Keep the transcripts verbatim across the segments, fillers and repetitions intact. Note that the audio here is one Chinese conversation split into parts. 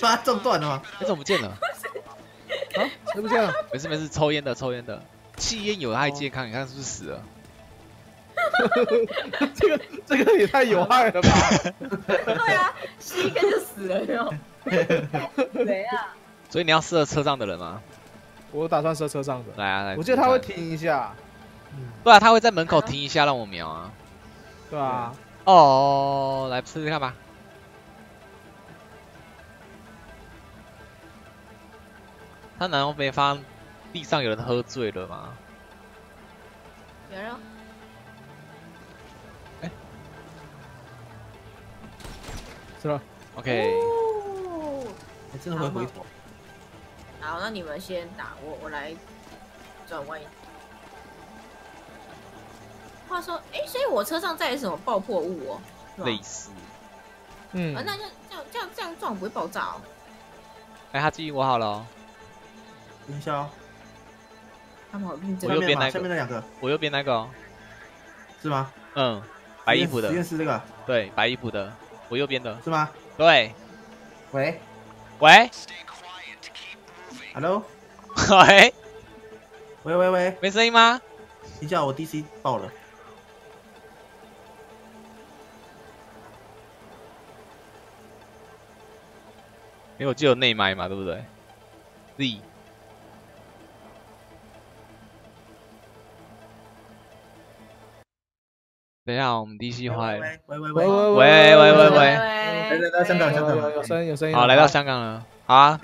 把它撞断了吗？哎，怎么不见了？啊，怎么不见了？没事没事，抽烟的抽烟的，吸烟有害健康，你看是不是死了？这个这个也太有害了吧？对啊，吸一根就死了哟。谁啊？所以你要射车上的人吗？我打算射车上的。来啊来！我觉得他会停一下。对啊，他会在门口停一下让我瞄啊。对啊。哦，来试试看吧。 他难道没发地上有人喝醉了吗？有人。哎，是了。OK。还真的会回头。好，那你们先打我，我来转弯。话说，哎、欸，所以我车上载什么爆破物哦？类似。嗯。啊，那就这样这样这样撞不会爆炸哦。哎、欸，他记忆我好了、哦。 等一下哦，他们好认真。我右边那个，下面那两个，我右边那个，是吗？嗯，白衣服的。实验室这个。对，白衣服的，我右边的。是吗？对。喂，喂 ，Hello， 喂，喂喂喂，没声音吗？等一下，我 D C 爆了。因为我只有内麦嘛，对不对 ？Z。 等一下，我们 D C 坏了。喂喂喂喂喂喂喂喂！来到香港，香港有声音，有声音。好，来到香港了。好啊。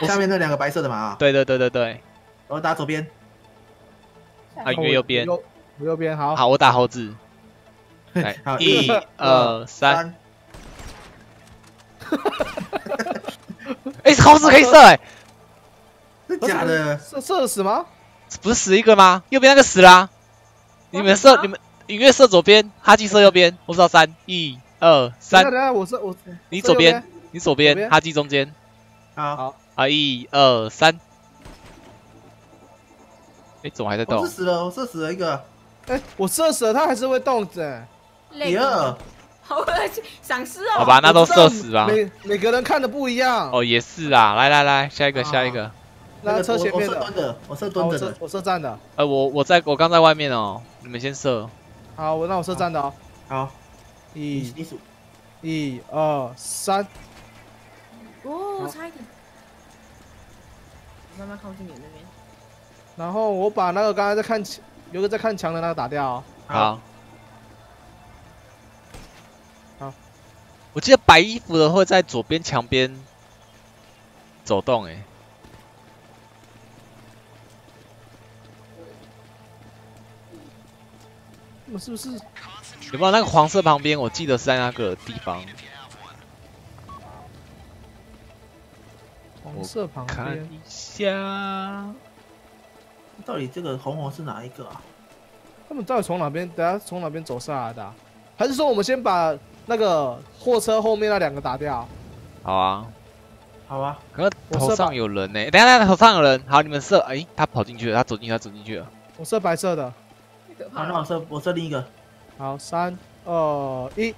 下面那两个白色的嘛。对对对对对。我打左边。啊，你右边。我右边，好。好，我打猴子。来，一、二、三。哎，猴子可以射哎！真的假的？射射死吗？不是死一个吗？右边那个死啦。你们射你们。 影月射左边，哈基射右边。我数到三，一、二、三。等下，我射我。你左边，你左边，哈基中间。好。啊，一、二、三。哎，怎么还在动？我射死了，我射死了一个。哎，我射死了，他还是会动的。第二。好恶心，想死哦。好吧，那都射死吧。每每个人看的不一样。哦，也是啊。来来来，下一个，下一个。那个车前面的，我射蹲的，我射站的。呃，我我在我刚在外面哦，你们先射。 好，我那我射站的哦。好，一，你数，一二三。哦，差一点。慢慢靠近你那边。然后我把那个刚才在看墙，有个在看墙的那个打掉。好。好。我记得白衣服的会在左边墙边走动，哎。 是不是？有没有那个黄色旁边？我记得是在那个地方。黄色旁边。看一下，到底这个红红是哪一个啊？他们到底从哪边？等下从哪边走上来的、啊？还是说我们先把那个货车后面那两个打掉？好啊，好啊。可是头上有人呢、欸。等下，等下，头上有人。好，你们射。哎、欸，他跑进去了，他走进去，他走进去了。我射白色的。 好，那我射，我射另一个。好，三、二、一。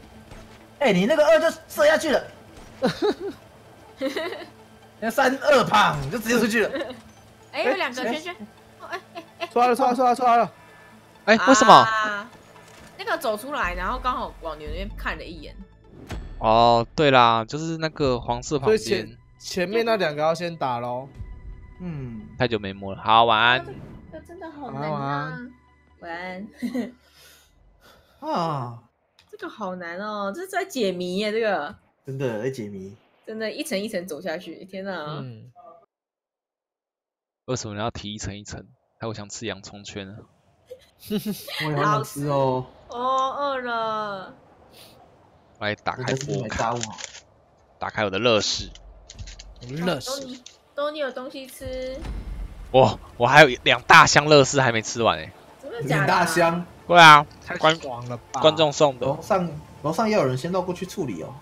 哎，你那个二就射下去了。那三二砰就直接出去了。哎，有两个圈圈。哎哎哎！出来了，出来了，出来了，出来了。哎，为什么？那个走出来，然后刚好往你那边看了一眼。哦，对啦，就是那个黄色旁边。前前面那两个要先打咯。嗯，太久没摸了。好，晚安。这真的好难啊。 玩啊，这个好难哦，这是在解谜耶，这个真的在解谜，真的，一层一层走下去，天哪！嗯，为什么要提一层一层？哎，我想吃洋葱圈啊！我也好想吃哦，哦，饿了。来打开锅，打开我的乐事，乐事都你有东西吃。哇，我还有两大箱乐事还没吃完哎。 两大箱，对啊，太爽了吧！观众送的，楼上楼上要有人先绕过去处理哦。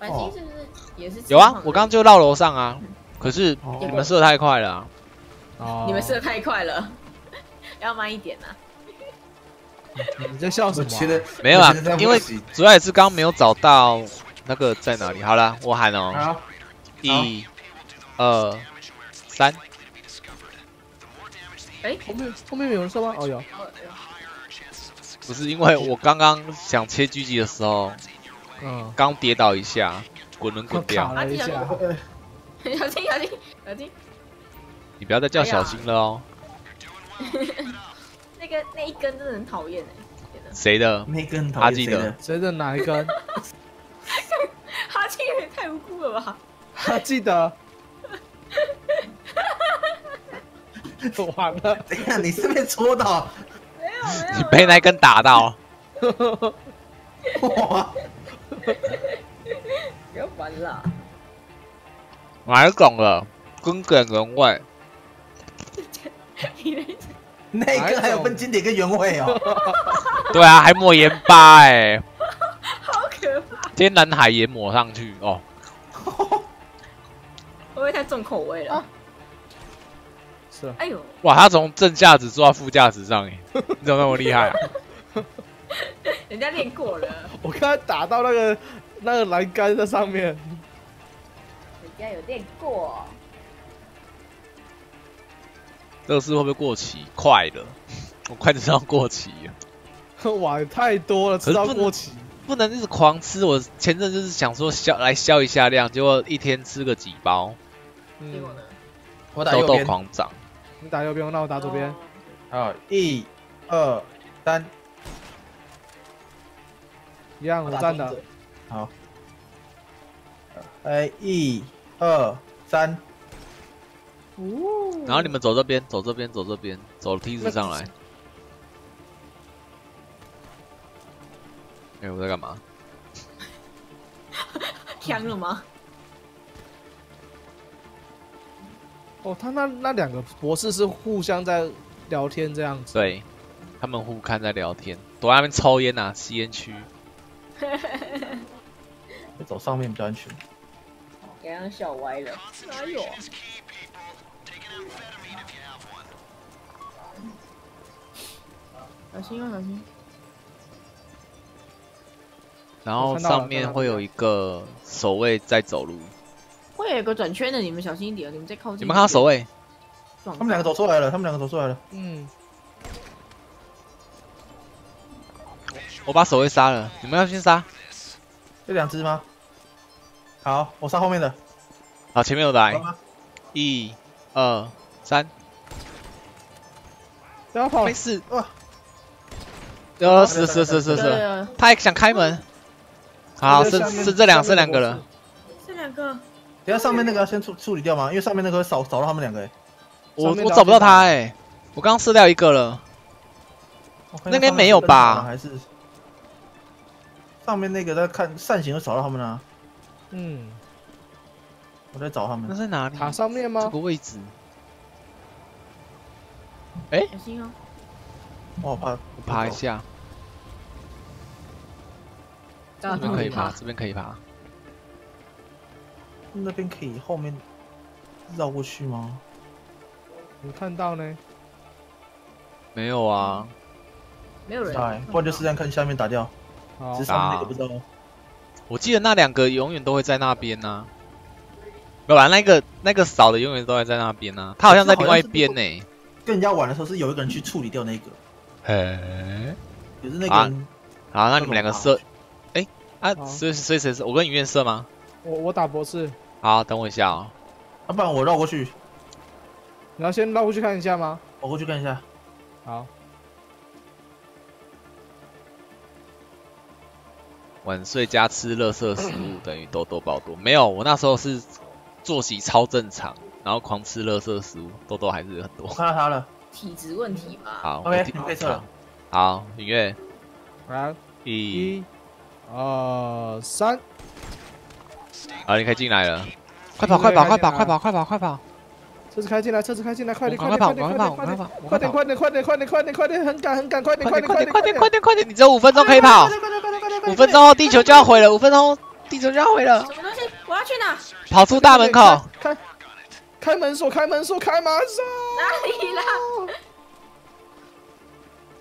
反正是不是也是？有啊，我刚刚就绕楼上啊，可是你们射太快了。哦，你们射太快了，要慢一点啊。你在笑什么？没有啊，因为主要也是刚刚没有找到那个在哪里。好了，我喊哦。一、二、三。哎，后面后面有人射吗？哦有。不是，因为我刚刚想切狙击的时候，嗯，刚跌倒一下，滚轮滚掉。小心小心小心小心！你不要再叫小心了哦。那个那一根真的很讨厌哎。谁的？那根讨厌谁的？谁的哪一根？ 哈基也太无辜了吧！哈基的，我完了。等一下，你是被戳到？没有没有。你被那根打到？哇！不要玩了。哪种了？经典原味。那根还有分经典跟原味哦。对啊，还抹盐巴哎。 天然海盐抹上去哦，会不会太重口味了？啊、是、啊。哎呦！哇，他从正驾驶坐到副驾驶上耶，你怎么那么厉害啊？人家练过了。我刚才打到那个那个栏杆在上面。人家有练过。这个是会不会过期？快了，我快知道过期了。哇，太多了，吃到过期。 不能一直狂吃，我前阵就是想说消来消一下量，结果一天吃个几包。嗯，我打右边。痘痘狂长。你打右边，那我打左边。好，一、二、三。一样，我站的。好。哎，一、二、三。然后你们走这边，走这边，走这边，走梯子上来。 哎、欸，我在干嘛？呛了吗？哦，他那那两个博士是互相在聊天这样子。对，他们互看在聊天，躲在那边抽烟啊，吸烟区。走上面比较安全。刚刚笑歪了，哪有？小心啊，小心！ 然后上面会有一个守卫在走路，会有一个转圈的，你们小心一点，你们再靠近。你们看到守卫？他们两个走出来了，他们两个走出来了。嗯，我把守卫杀了，你们要先杀。这两只吗？好，我杀后面的。好，前面有来。一、二、三。不要跑！没事。呃，是是是是是，他还想开门。 好，是是这两是两个人，这两个。等下上面那个要先处处理掉吗？因为上面那个扫扫到他们两个哎，我我找不到他哎，我刚刚射掉一个了。那边没有吧？还是上面那个在看扇形，就扫到他们了。嗯，我在找他们。那在哪里？塔上面吗？这个位置。哎，小心哦！我怕，我爬一下。 这边可以爬，这边可以爬。那边可以后面绕过去吗？有看到呢？没有啊，没有人。不然就试探看下面打掉。好，只是上面那个不知道。我记得那两个永远都会在那边呐。不然那个那个少的永远都会在那边呐。他好像在另外一边呢。跟人家玩的时候是有一个人去处理掉那个。哎，也是那个。好，那你们两个射。 啊，所以所以谁是我跟影院射吗？我我打博士。好，等我一下哦。要不然我绕过去。你要先绕过去看一下吗？我过去看一下。好。晚睡加吃垃圾食物等于痘痘爆多。没有，我那时候是作息超正常，然后狂吃垃圾食物，痘痘还是很多。看到他了，体质问题嘛。好 ，OK， 你可以撤。好，影院。来，一。 二三，好，你可以进来了，快跑快跑快跑快跑快跑快跑！车子开进来，车子开进来，快点快点快点快点快点快点快点快点快点快点快点，很赶很赶，快点快点快点快点快点快点！你只有五分钟可以跑，五分钟后地球就要毁了，五分钟地球就要毁了。什么东西？我要去哪？跑出大门口，开开门锁，开门锁，开门锁！哪里啦？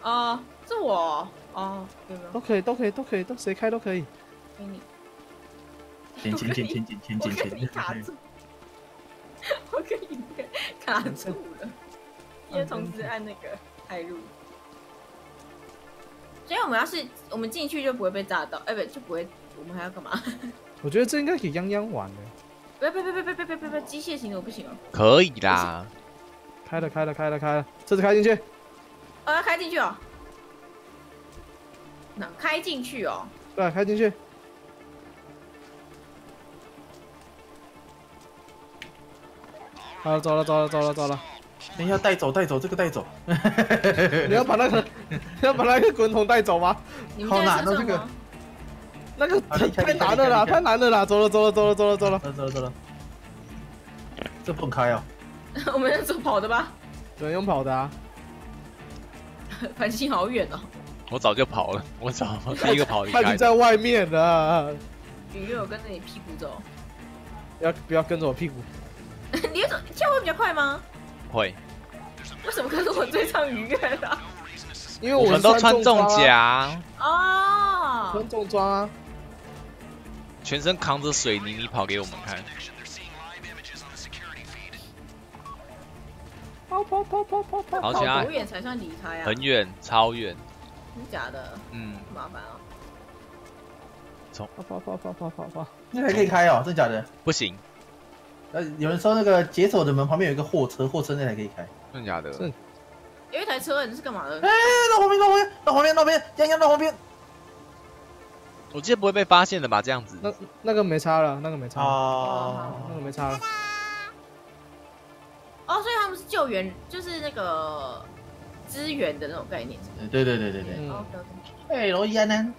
哦，是我。 哦，都可以，都可以，都可以，都谁开都可以。给你。前前前前前前前前。个应该卡住了，因为同时按那个开路。所以我们要是我们进去就不会被炸到，哎、欸、不就不会，我们还要干嘛？我觉得这应该给泱泱玩的。别别别别别别别别别！机械型的不行哦。可以啦，开了开了开了开了，这次开进去。哦，要开进去哦。那开进去哦。对，开进去。 好，走了，走了，走了，走了。等一下，带走，带走，这个带走。你要把那个，你要把那个滚筒带走吗？好难的这个，那个太难了啦，太难了啦！走了，走了，走了，走了，走了，走了，走了。这不能开哦。我们要走跑的吧？对，用跑的啊。繁星好远哦。我早就跑了，我早第一个跑离开。他已经在外面了。雨月，我跟着你屁股走。要不要跟着我屁股？ 你怎跳会比较快吗？会。为什么跟着我追上愉悦的？因为我们都穿重甲。哦。穿重装啊。全身扛着水泥，你跑给我们看。跑跑跑跑跑跑！跑多远才算离开啊？很远，超远。真假的？嗯。麻烦啊。走。跑跑跑跑跑跑！那还可以开哦，真假的？不行。 呃，有人说那个解锁的门旁边有一个货车，货车那台可以开，真的假的？有一台车，你是干嘛的？哎、欸，到旁边，到旁边，到旁边，到旁边，泱泱到旁边。我记得不会被发现的吧？这样子。那那个没差了，那个没差了。哦，那个没差了。哦，所以他们是救援，就是那个支援的那种概念。对对对对对。嗯。哎，罗伊安安，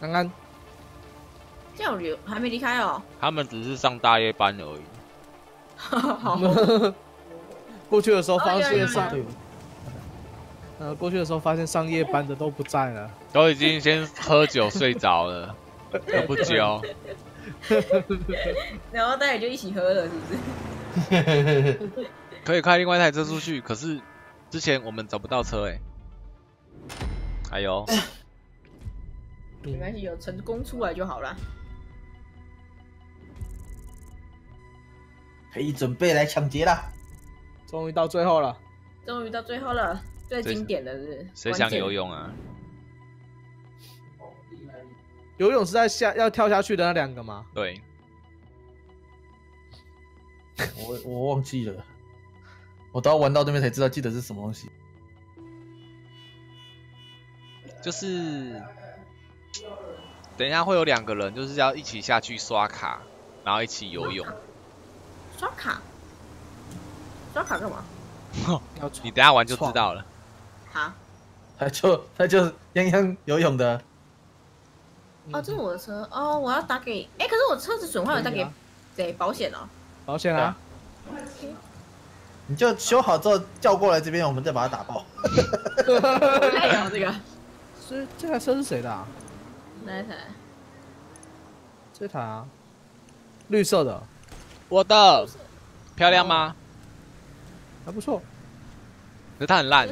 安安。 要留还没离开哦，他们只是上大夜班而已。好，过去的时候发现上，呃，过去的时候发现上夜班的都不在了，都已经先喝酒睡着了，都不交。然后大家就一起喝了，是不是？可以开另外一台车出去，可是之前我们找不到车哎。哎呦，没关系，有成功出来就好了。 可以准备来抢劫了，终于到最后了，终于到最后了，最经典的是谁想游泳啊？游泳是在下要跳下去的那两个吗？对，我我忘记了，我都要玩到这边才知道记得是什么东西，就是等一下会有两个人，就是要一起下去刷卡，然后一起游泳。 刷卡，刷卡干嘛？你等下玩就知道了。啊他就他就泱泱游泳的。哦，这是我的车哦，我要打给哎、欸，可是我车子损坏了，打给谁？保险哦。保险啊。你就修好之后叫过来这边，我们再把它打爆。哎呀，这个是这台车是谁的啊？哪一台？这台啊，绿色的。 我的漂亮吗？还不错，可是它很烂。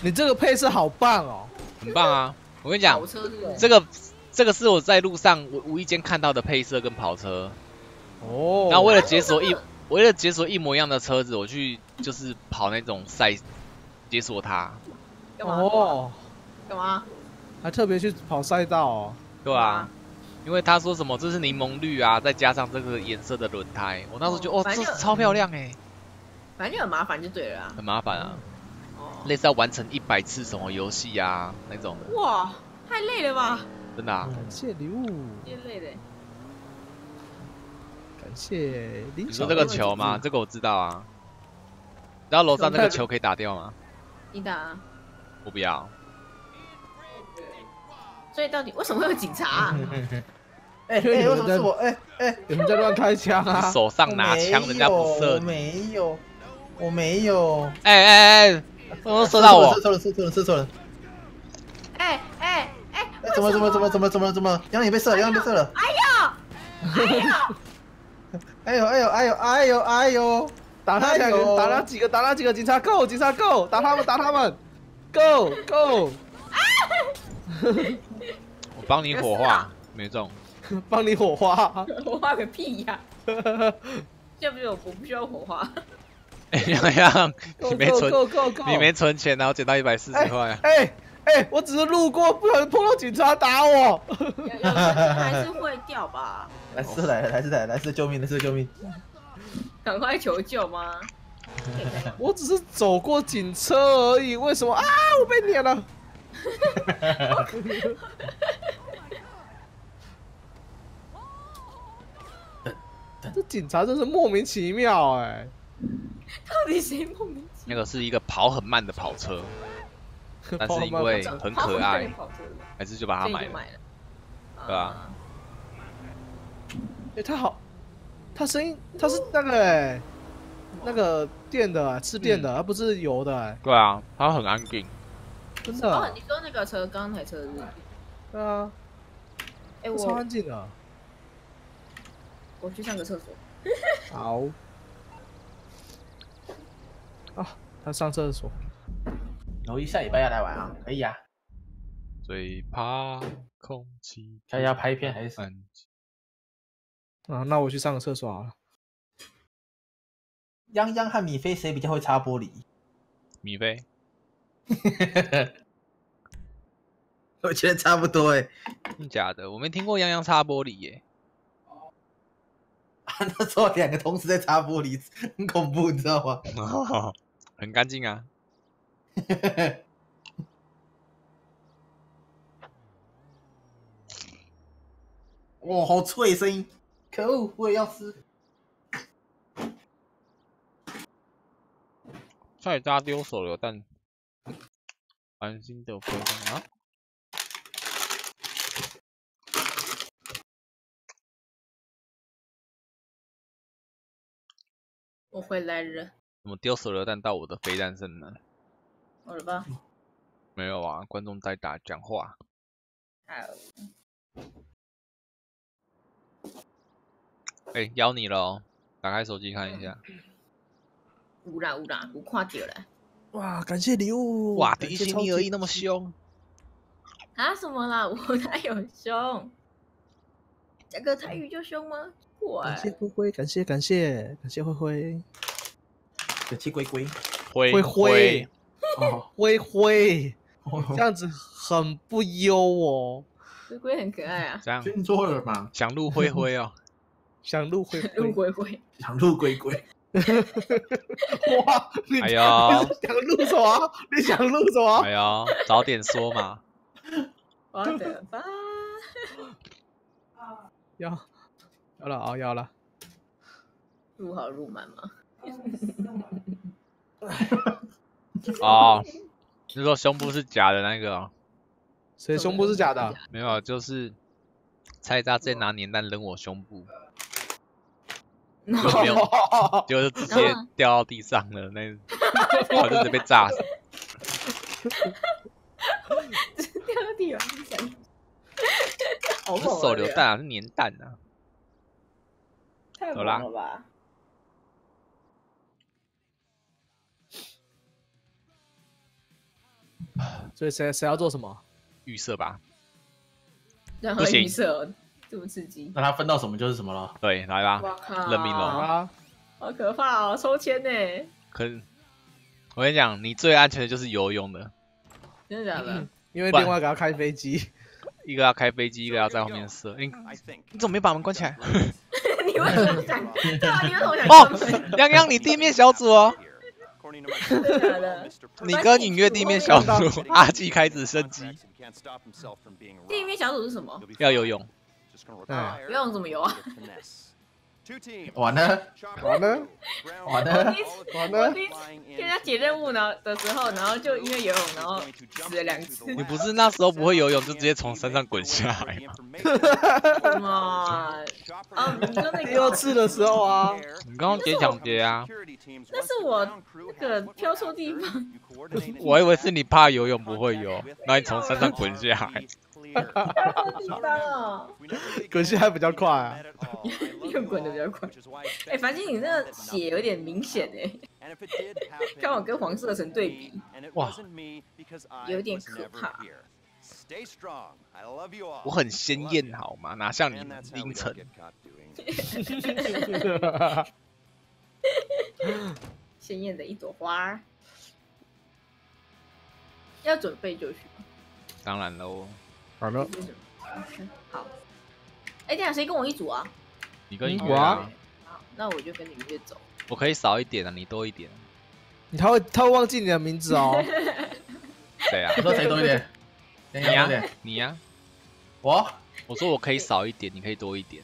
你这个配色好棒哦，很棒啊！我跟你讲，这个这个是我在路上我无意间看到的配色跟跑车。哦。然后为了解锁一，为了解锁一模一样的车子，我去就是跑那种赛，解锁它。干嘛？哦。干嘛？还特别去跑赛道哦。对啊。 因为他说什么这是柠檬绿啊，再加上这个颜色的轮胎，我那时候就哦，这超漂亮哎、欸，反正就很麻烦就对了、啊，很麻烦啊，哦、类似要完成一百次什么游戏啊那种的，哇，太累了吧，真的、啊，感谢礼物，累的，感谢林。你说这个球吗？这个我知道啊，然后楼上那个球可以打掉吗？你打、啊，我不要。所以到底为什么会有警察、啊？ 哎，为什么是我？哎哎，你们在乱开枪啊！手上拿枪，人家不射。没有，我没有。哎哎哎，我射到我，射错了，射错了，射错了。哎哎哎，怎么怎么怎么怎么怎么怎么？杨颖被射了，杨颖被射了。哎呦！哎呦！哎呦！哎呦！哎呦！打他两个，打他几个，打他几个警察 ！Go！ 警察 Go！ 打他们，打他们 ！Go！ Go！ 我帮你火化，没中。帮你火花。火花个屁呀！要不是我我不需要火花。哎洋洋，你没存，你没存钱，然后捡到一百四十块。哎哎，我只是路过，不小心碰到警察打我。还是会掉吧。来是来来是来来是救命！来是救命！赶快求救吗？我只是走过警车而已，为什么啊？我被碾了。 这警察真是莫名其妙哎、欸！到底谁莫名其妙？那个是一个跑很慢的跑车，但是因为很可爱，还是就把它买了，对吧？哎，他好，他声音他是那个哎、欸，那个电的，吃电的，而、嗯、不是油的、欸。对啊，他很安静。 真的、啊、哦，你说那个车，刚才车是？对啊。哎、欸，我超安静的。我去上个厕所。好。啊，他上厕所。我一下礼拜要来玩啊，可以啊。最怕空气。大家拍片还是？啊，那我去上个厕所好了。泱泱和米菲谁比较会擦玻璃？米菲。 我觉得差不多哎、欸，真假的，我没听过洋洋擦玻璃耶、欸。啊，那时候两个同时在擦玻璃，很恐怖，你知道吗？哦、很干净啊。哇，好脆声音，可恶，我也要吃。菜渣丢手榴弹。 安心的回家啊！我回来了。怎么丢手榴弹到我的飞弹上呢？好了吧？没有啊，观众在打讲话。好。哎，邀你了哦，打开手机看一下。有啦有啦，有看到了。 哇，感谢礼物！哇，第一星你而已那么凶啊？什么啦？我哪有凶？讲个台语就凶吗？我感谢灰灰，感谢感谢感谢灰灰，感谢龟龟灰灰哦，灰灰这样子很不优哦。龟龟很可爱啊，这样听错了吧？想录灰灰哦，想录灰录灰灰，想录龟龟。 哇！你哎呀，你想录什么？你想录什么？哎呀，早点说嘛！我的吧，要要了啊，要了！录好录满吗？哦，你说胸部是假的那个、哦？谁胸部是假的？没有，就是菜渣在拿年蛋扔我胸部。 就没有，就是直接掉到地上了，那我真的被炸死。掉到地上，好猛！是手榴弹啊，是粘弹啊，太猛了吧！所以谁谁要做什么？预设吧，不行。 这么刺激，那他分到什么就是什么了。对，来吧，认命了。好可怕哦，抽签呢。可，我跟你讲，你最安全的就是游泳的。真的假的？因为另外一个要开飞机，一个要开飞机，一个要在后面射。你你怎么没把门关起来？你为什么想？对啊，你为什么想？哦，洋洋，你地面小组哦。真的假的？你跟影月地面小组，阿纪开始升级。地面小组是什么？要游泳。 嗯，不用怎么游啊！完了，完了，完了，完了！跟人家解任务呢的时候，然后就因为游泳，然后死了两次。你不是那时候不会游泳，就直接从山上滚下来吗？哇！啊，你说那第二次的时候啊，你刚刚解抢劫啊？那是我那个飘错地方。我以为是你怕游泳不会游，然后你从山上滚下来。 滚下来比较快啊，又滚的比较快。哎、欸，樊鑫，你那个血有点明显哎、欸，看我跟黄色神对比，哇，有点可怕。我很鲜艳好吗？哪像你凌晨？鲜艳的一朵花，要准备就绪吗？当然喽，好了。好。哎，等下谁跟我一组啊？你跟一组啊？好，那我就跟你们一组。我可以少一点啊，你多一点。你他会他会忘记你的名字哦。谁啊？你说谁多一点？你呀，你呀。我？我说我可以少一点，你可以多一点。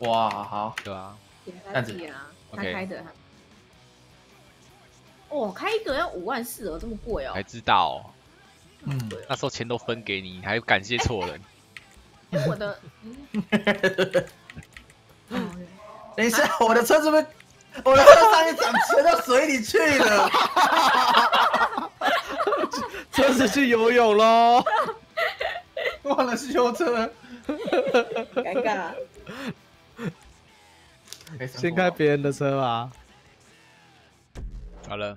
哇，好。对啊。这样子。他开的。 哦，开一个要五万四哦，这么贵哦！才知道哦，嗯，那时候钱都分给你，你还感谢错人。我的，等一下，我的车是不是？我的车上一掌沉到水里去了，车子去游泳喽，忘了修车，尴尬。先开别人的车吧。 好了，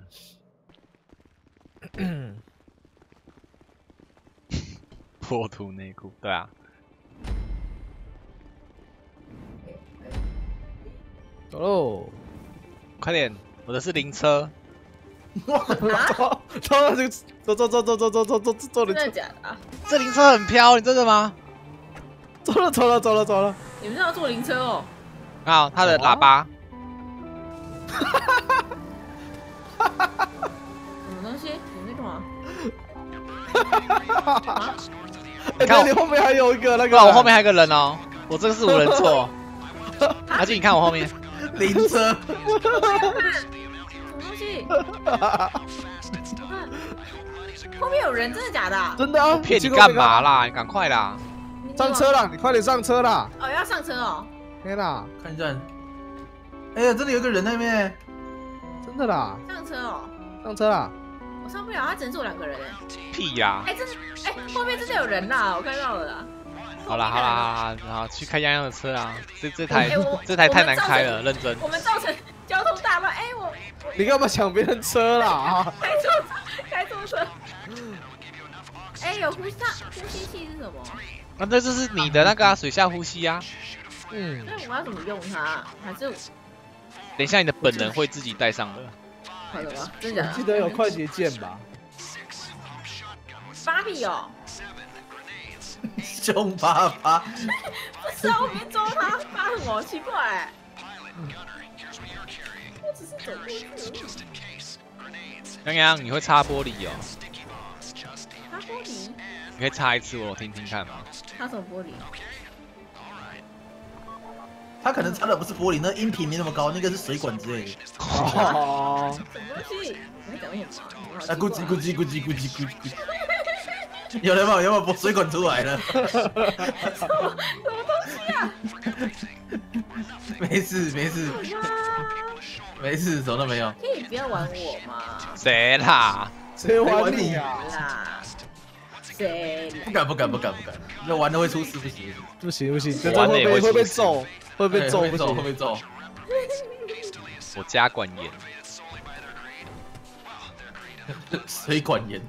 破土内裤，对啊，走喽，快点，我的是灵车，啊，走走走走走走走走走灵车，真的假的啊？这灵车很飘，你真的吗？走了走了走了走了，你们是要坐灵车哦？啊，它的喇叭。 什么东西？你在干嘛？你看你后面还有一个那个，我后面还有一个人哦，我这个是无人座。阿俊，你看我后面，灵车。什么东西？后面有人，真的假的？真的啊！骗你干嘛啦？你赶快啦！上车啦！你快点上车啦！哦，要上车哦。天啦，看一下。哎呀，真的有个人那边。 真的啦！上车哦，上车啦！我上不了，他只能坐两个人哎。屁呀！哎，真的，哎，后面真的有人啦，我看到了啦。好啦好啦，好去开洋洋的车啦！这这台这台太难开了，认真。我们造成交通大乱，哎我。你干嘛抢别人车啦？开错车，开错车。哎，有呼吸，呼吸器是什么？啊，这就是你的那个水下呼吸啊。嗯。那我要怎么用它？还是？ 等一下，你的本人会自己带上的。还有啊，真的？我记得有快捷键吧？芭比哦，凶巴巴。不是啊，我没抓他，发什么？奇怪、欸。我只是走路。洋洋，你会擦玻璃哦？擦玻璃？你可以擦一次我听听看吗？擦什么玻璃？ 他可能插的不是玻璃，那音频没那么高，那个是水管之类的。哦。啊，咕叽咕叽咕叽咕叽咕叽。有人把有把水管出来了。什么什么东西啊？没事没事。没事，什么都没有。可以不要玩我吗？谁啦？谁玩你啦？ 不敢不敢不敢不敢，那玩的会出事不行不行不行，真的会被会被揍，会被揍不行会被揍。我家管严，谁管严？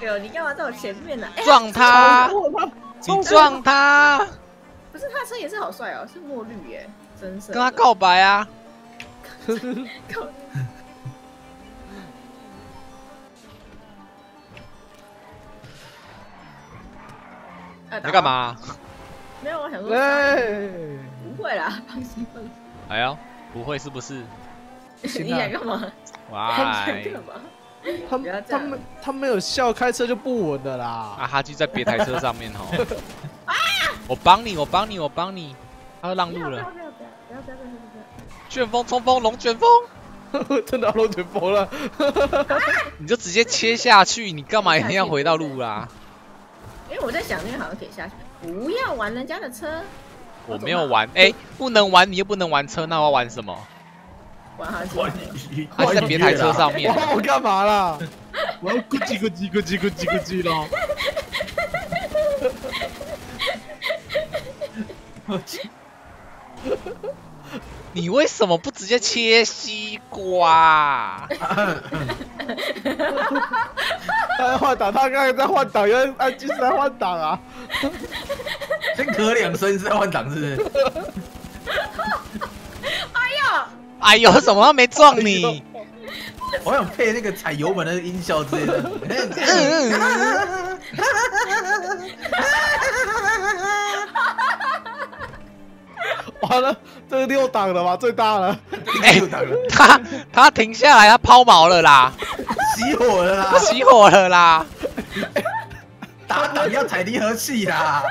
哎呦，你干嘛在我前面呢？撞他！你撞他！ 不是他车也是好帅哦，是墨绿耶，真是。跟他告白啊！告你干嘛？没有，我想说。不会啦，放心放心。哎呀，不会是不是？你想干嘛？哇！他他没他没有笑，开车就不稳的啦。啊哈，就在别台车上面哦。 我帮你，我帮你，我帮你，他要让路了。不要不要不要不要不要不要！旋风冲锋，龙卷风，真的龙卷风了。你就直接切下去，你干嘛一定要回到路啦？因为我在想，那个好像可以下去。不要玩人家的车。我没有玩，哎，不能玩你又不能玩车，那我要玩什么？玩哈欠。还是在别台车上面。玩我干嘛啦？我要咕叽咕叽咕叽咕叽咕叽咯。你为什么不直接切西瓜？他在换挡，他刚才在换挡，原来他就是在换挡啊！先咳两声是在换挡，是不是？哎呦！哎呦，什么都没撞你！我想配那个踩油门的音效之类的。完了，这是六档了吧？最大了。哎、欸，他他停下来，他抛锚了啦，熄火了啦，熄火了啦。打档要踩离合器啦。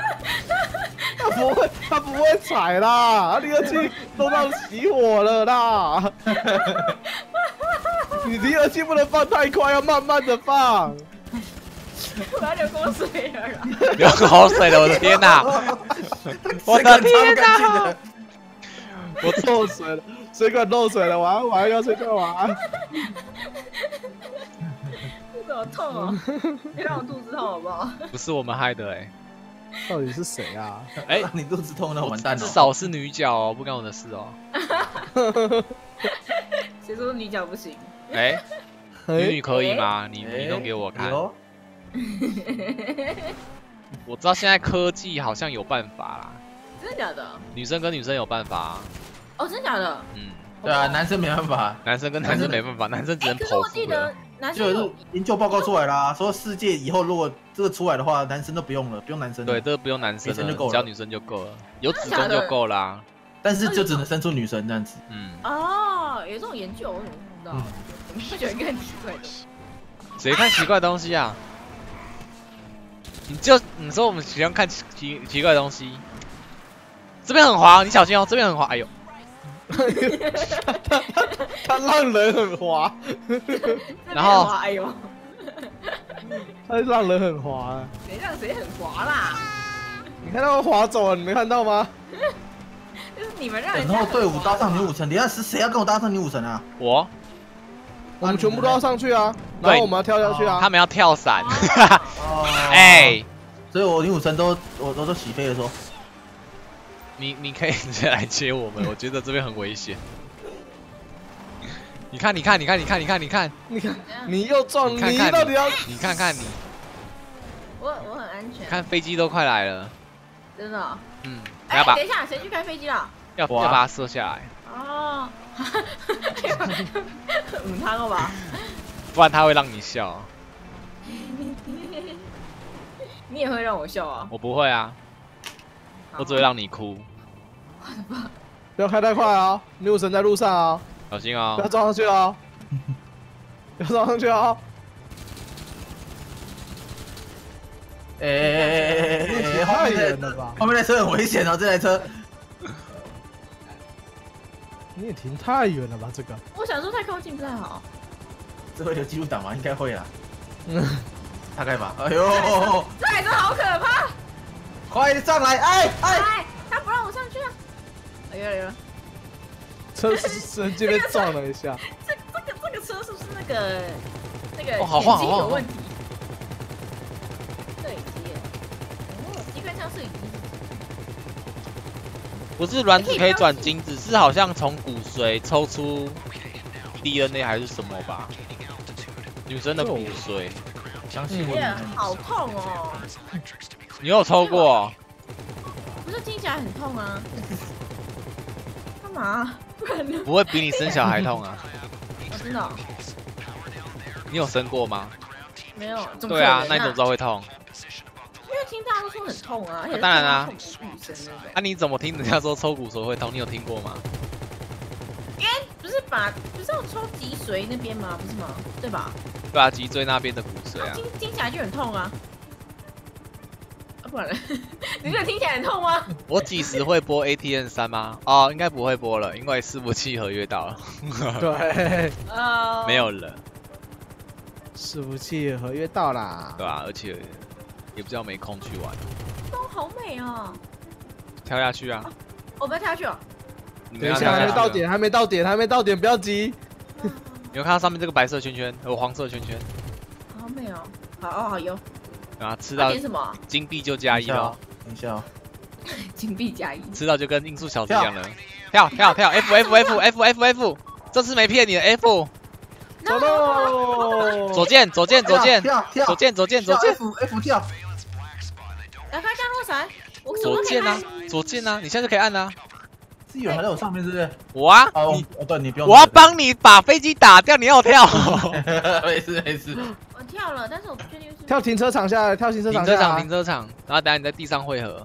他不会，他不会踩啦，离合器都到熄火了啦。你离合器不能放太快，要慢慢的放。我要流口水了啦！流口水了，我的天哪！我的天哪！我漏水了，水管漏水了，我要我要要水管玩。这好痛哦！别让我肚子痛好不好？不是我们害的哎，到底是谁啊？哎，你肚子痛了，完蛋了！至少是女角哦，不干我的事哦。谁说女角不行？哎，女女可以吗？你你弄给我看。 我知道现在科技好像有办法啦，真的假的？女生跟女生有办法、啊。哦，真的假的？嗯，对啊，男生没办法，男生跟男生没办法，男生只能剖腹。可是我记得男生有研究报告出来啦，说世界以后如果这个出来的话，男生都不用了，不用男生。对，这个不用男生了，只要女生就够了，有子宫就够啦。但是就只能生出女生这样子。嗯。哦，有这种研究，我怎么不知道？我觉得一个很奇怪的。谁看奇怪的东西啊？ 你就你说我们喜欢看奇奇奇怪的东西，这边很滑，你小心哦，这边很滑，哎呦，他他让人很滑，然后哎呦，他让人很滑，谁让谁很滑啦？你看到滑走了，你没看到吗？就是你们让人。然后队伍搭上女武神，等下是谁要跟我搭上女武神啊？我。 我们全部都要上去啊，然后我们要跳下去啊。他们要跳伞，哎，所以我女武神都我都都起飞了说，你你可以直接来接我们，我觉得这边很危险。你看你看你看你看你看你看你看你又撞你到底要你看看你，我我很安全。看飞机都快来了，真的。嗯，哎，等一下，谁去开飞机了？要要把它射下来。哦。 嗯，他了吧？不然他会让你笑。你也会让我笑啊？我不会啊，我只会让你哭。我的妈！不要开太快哦，女武神在路上哦，小心哦！不要撞上去哦！不要撞上去哦！哎哎哎哎哎！太远了吧？后面那车很危险哦，这台车。 你也停太远了吧？这个我想说太靠近不太好。这会有记录档吗？应该会啦。嗯，大概吧。哎呦，这台车好可怕！快上来！哎哎，他不让我上去啊！哎呀呀！车瞬间被撞了一下。这这个这个车是不是那个那个眼睛有问题？对，哦，一看像是。 不是卵子可以转精子，是好像从骨髓抽出 D N A 还是什么吧？女生的骨髓，相信我。好痛哦！你有抽过？不是听起来很痛啊？干嘛？不然呢？不会比你生小孩痛啊？真的？你有生过吗？没有。对啊，那你怎么知道会痛？ 听大家都说很痛啊，当然啦。啊，你怎么听人家说抽骨髓会痛？你有听过吗？因为不是把不是要抽脊髓那边吗？不是吗？对吧？对啊，脊椎那边的骨髓啊。听听起来就很痛啊。啊，不然呢？你这听起来很痛吗？我几时会播 A T M 三吗？哦，应该不会播了，因为伺服器合约到了。对。呃。没有了。伺服器合约到啦。对啊，而且。 也不知道没空去玩。都好美哦！跳下去啊！我不要跳下去哦！等一下，还没到点，还没到点，还没到点，不要急。你有看到上面这个白色圈圈，有黄色圈圈。好美哦！好哦，好油。啊，吃到点什么？金币就加一哦。等一下哦。金币加一。吃到就跟音速小子一样了。跳跳跳 F F F F F F， 这次没骗你的 F。走喽！左键左键左键左键左键左键 F F 跳。来开降落伞，我左键啊左键啊，你现在就可以按啊。是有人还在我上面是不是？我啊，哦对，你不用。我要帮你把飞机打掉，你要跳。没事没事。我跳了，但是我不确定是。跳停车场下来，跳停车场。停车场停车场，然后等下你在地上汇合。